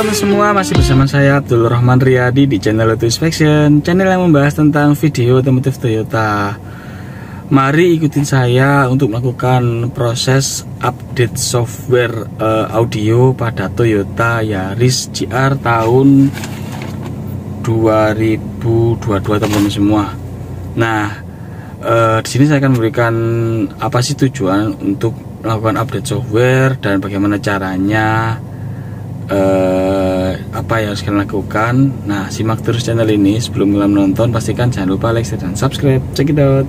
teman-teman semua, masih bersama saya Abdul Rahman Riyadi di channel Auto Inspection, channel yang membahas tentang video otomotif Toyota. Mari ikutin saya untuk melakukan proses update software audio pada Toyota Yaris GR tahun 2022 teman-teman semua. Nah, di sini saya akan memberikan apa sih tujuan untuk melakukan update software dan bagaimana caranya, apa yang harus kalian lakukan. Nah, simak terus channel ini. Sebelum kalian menonton, pastikan jangan lupa like, share, dan subscribe. Check it out.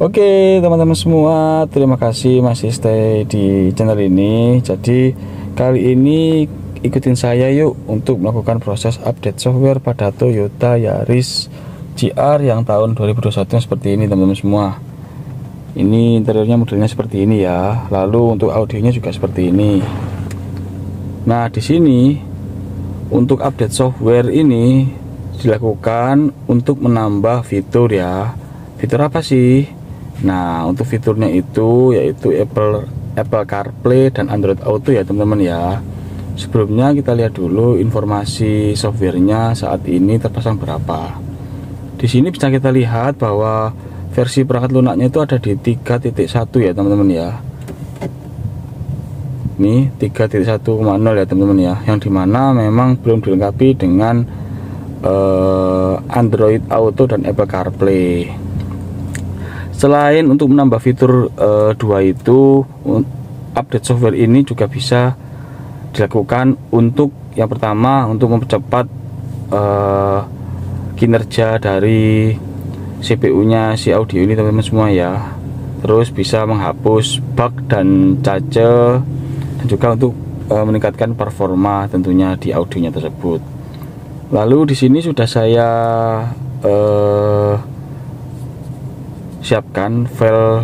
Oke, teman-teman semua, terima kasih masih stay di channel ini. Jadi kali ini ikutin saya yuk untuk melakukan proses update software pada Toyota Yaris GR yang tahun 2021 seperti ini teman-teman semua. Ini interiornya modelnya seperti ini ya. Lalu untuk audionya juga seperti ini. Nah, di sini untuk update software ini dilakukan untuk menambah fitur ya. Fitur apa sih? Nah, untuk fiturnya itu yaitu Apple CarPlay dan Android Auto ya teman-teman ya. Sebelumnya kita lihat dulu informasi softwarenya saat ini terpasang berapa. Di sini bisa kita lihat bahwa versi perangkat lunaknya itu ada di 3.1 ya teman-teman ya. Ini 3.1.0 ya teman-teman ya, yang dimana memang belum dilengkapi dengan Android Auto dan Apple CarPlay. Selain untuk menambah fitur dua itu, update software ini juga bisa dilakukan untuk yang pertama untuk mempercepat kinerja dari CPU-nya si audio ini teman-teman semua ya. Terus bisa menghapus bug dan cache, dan juga untuk meningkatkan performa tentunya di audionya tersebut. Lalu di sini sudah saya siapkan file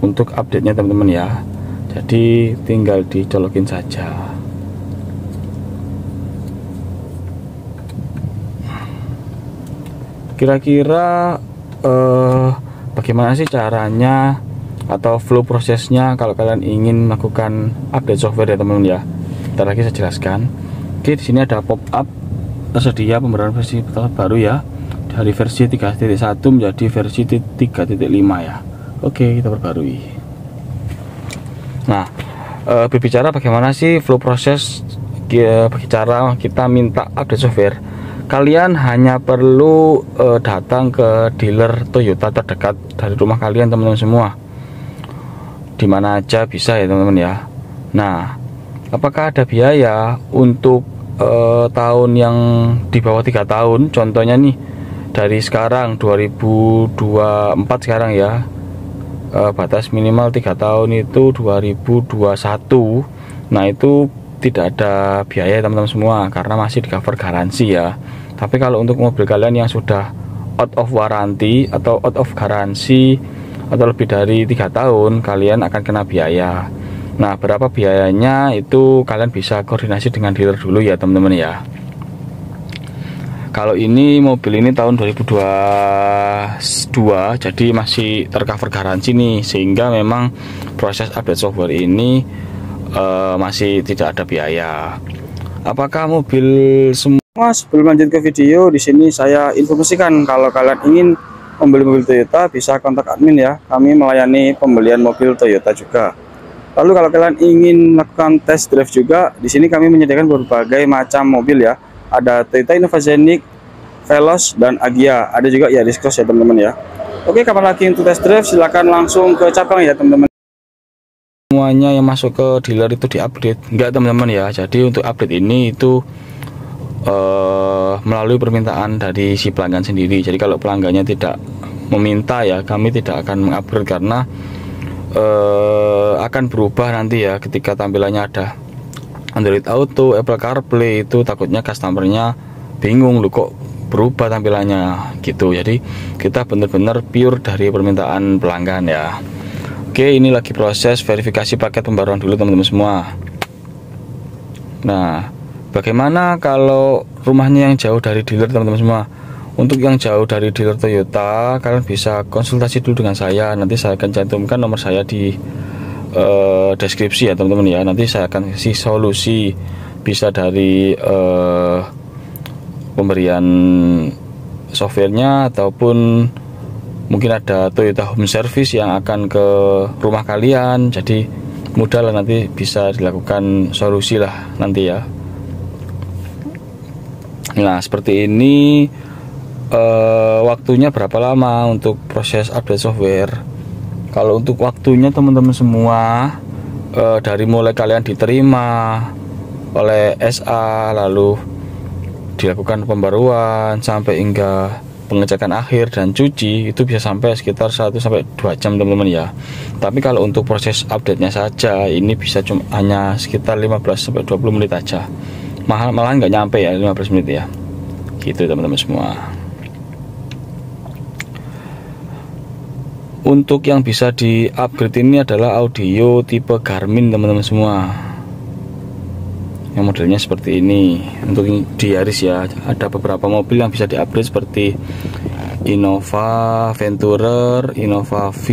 untuk update-nya teman-teman ya. Jadi tinggal dicolokin saja. Kira-kira bagaimana sih caranya atau flow prosesnya kalau kalian ingin melakukan update software ya teman-teman ya. Bentar lagi saya jelaskan. Oke, di sini ada pop-up tersedia pembenaran versi baru ya. Dari versi 3.1 menjadi versi 3.5 ya. Oke, kita perbarui. Nah, berbicara bagaimana sih flow proses berbicara kita minta update software. Kalian hanya perlu datang ke dealer Toyota terdekat dari rumah kalian teman-teman semua. Di mana aja bisa ya teman-teman ya. Nah, apakah ada biaya untuk tahun yang di bawah 3 tahun? Contohnya nih, dari sekarang 2024 sekarang ya, batas minimal 3 tahun itu 2021. Nah, itu tidak ada biaya teman-teman semua karena masih di cover garansi ya. Tapi kalau untuk mobil kalian yang sudah out of warranty atau out of garansi atau lebih dari 3 tahun, kalian akan kena biaya. Nah, berapa biayanya itu kalian bisa koordinasi dengan dealer dulu ya teman-teman ya. Kalau ini mobil ini tahun 2022, jadi masih tercover garansi nih, sehingga memang proses update software ini masih tidak ada biaya. Apakah mobil semua? Sebelum lanjut ke video, di sini saya informasikan kalau kalian ingin membeli mobil Toyota bisa kontak admin ya. Kami melayani pembelian mobil Toyota juga. Lalu kalau kalian ingin melakukan test drive juga, di sini kami menyediakan berbagai macam mobil ya. Ada Toyota Innova Zenix, Veloz, dan Agya. Ada juga Yaris Cross ya teman-teman ya. Oke, kapan lagi untuk test drive, silakan langsung ke cabang ya teman-teman. Semuanya yang masuk ke dealer itu diupdate? Enggak teman-teman ya. Jadi untuk update ini itu melalui permintaan dari si pelanggan sendiri. Jadi kalau pelanggannya tidak meminta ya, kami tidak akan mengupdate karena akan berubah nanti ya ketika tampilannya ada Android Auto, Apple CarPlay. Itu takutnya customernya bingung, lu kok berubah tampilannya gitu. Jadi kita benar-benar pure dari permintaan pelanggan ya. Oke, Oke, ini lagi proses verifikasi paket pembaruan dulu teman-teman semua. Nah, bagaimana kalau rumahnya yang jauh dari dealer teman-teman semua? Untuk yang jauh dari dealer Toyota, kalian bisa konsultasi dulu dengan saya. Nanti saya akan cantumkan nomor saya di deskripsi ya teman-teman ya. Nanti saya akan kasih solusi, bisa dari pemberian softwarenya ataupun mungkin ada Toyota Home Service yang akan ke rumah kalian. Jadi mudah lah, nanti bisa dilakukan solusi lah nanti ya. Nah seperti ini. Waktunya berapa lama untuk proses update software? Kalau untuk waktunya teman-teman semua, dari mulai kalian diterima oleh SA lalu dilakukan pembaruan sampai hingga pengecekan akhir dan cuci, itu bisa sampai sekitar 1-2 jam teman-teman ya. Tapi kalau untuk proses update-nya saja, ini bisa cuma hanya sekitar 15-20 menit aja, malahan nggak nyampe ya 15 menit ya. Gitu teman-teman semua. Untuk yang bisa di upgrade ini adalah audio tipe Garmin teman-teman semua, yang modelnya seperti ini. Untuk di Yaris ya, ada beberapa mobil yang bisa di upgrade seperti Innova, Venturer, Innova V,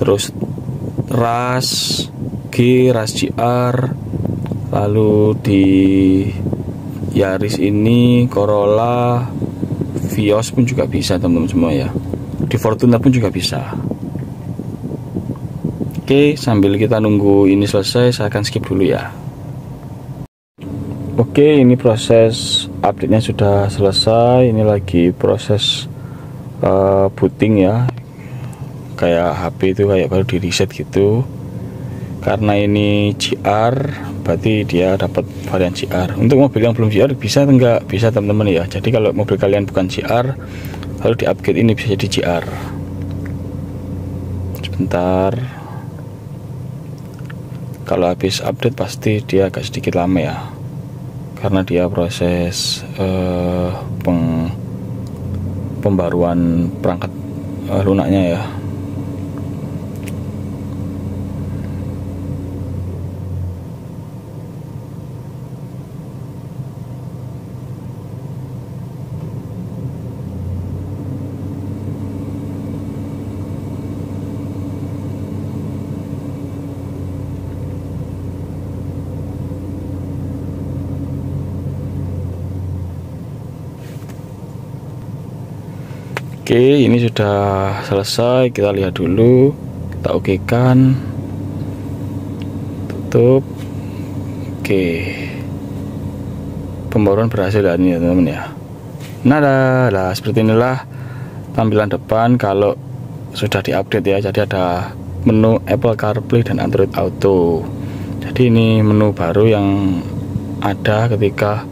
terus Rush, Rush GR, lalu di Yaris ini Corolla, Vios pun juga bisa teman-teman semua ya. Di Fortuna pun juga bisa. Oke, sambil kita nunggu ini selesai, saya akan skip dulu ya. Oke, ini proses update-nya sudah selesai. Ini lagi proses booting ya. Kayak HP itu kayak baru di reset gitu. Karena ini GR, berarti dia dapat varian GR. Untuk mobil yang belum GR bisa enggak? Bisa teman-teman ya. Jadi kalau mobil kalian bukan GR lalu di upgrade ini bisa jadi GR. Sebentar, kalau habis update pasti dia agak sedikit lama ya, karena dia proses pembaruan perangkat lunaknya ya. Oke, ini sudah selesai. Kita lihat dulu, kita okekan, tutup. Oke, pembaruan berhasil ya teman-teman ya. Nah, seperti inilah tampilan depan kalau sudah diupdate ya. Jadi ada menu Apple CarPlay dan Android Auto. Jadi ini menu baru yang ada ketika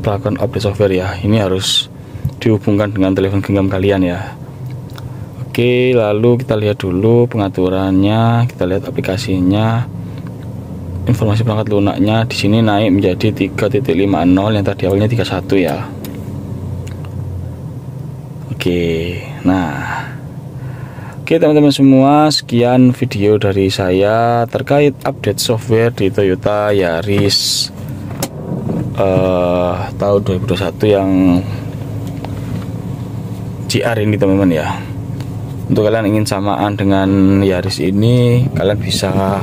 melakukan update software ya. Ini harus dihubungkan dengan telepon genggam kalian ya. Oke, lalu kita lihat dulu pengaturannya, kita lihat aplikasinya, informasi perangkat lunaknya. Di sini naik menjadi 3.50 yang tadi awalnya 31 ya. Oke, nah, oke teman-teman semua, sekian video dari saya terkait update software di Toyota Yaris tahun 2021 yang GR ini teman-teman ya. Untuk kalian ingin samaan dengan Yaris ini, kalian bisa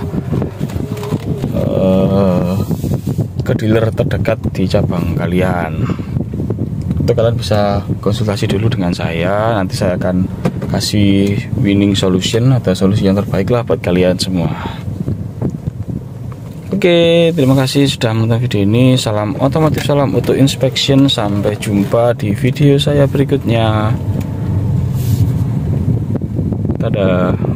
ke dealer terdekat di cabang kalian. Untuk kalian bisa konsultasi dulu dengan saya, nanti saya akan kasih winning solution atau solusi yang terbaik lah buat kalian semua. Oke, terima kasih sudah menonton video ini. Salam otomotif, salam Auto Inspection. Sampai jumpa di video saya berikutnya. Dadah.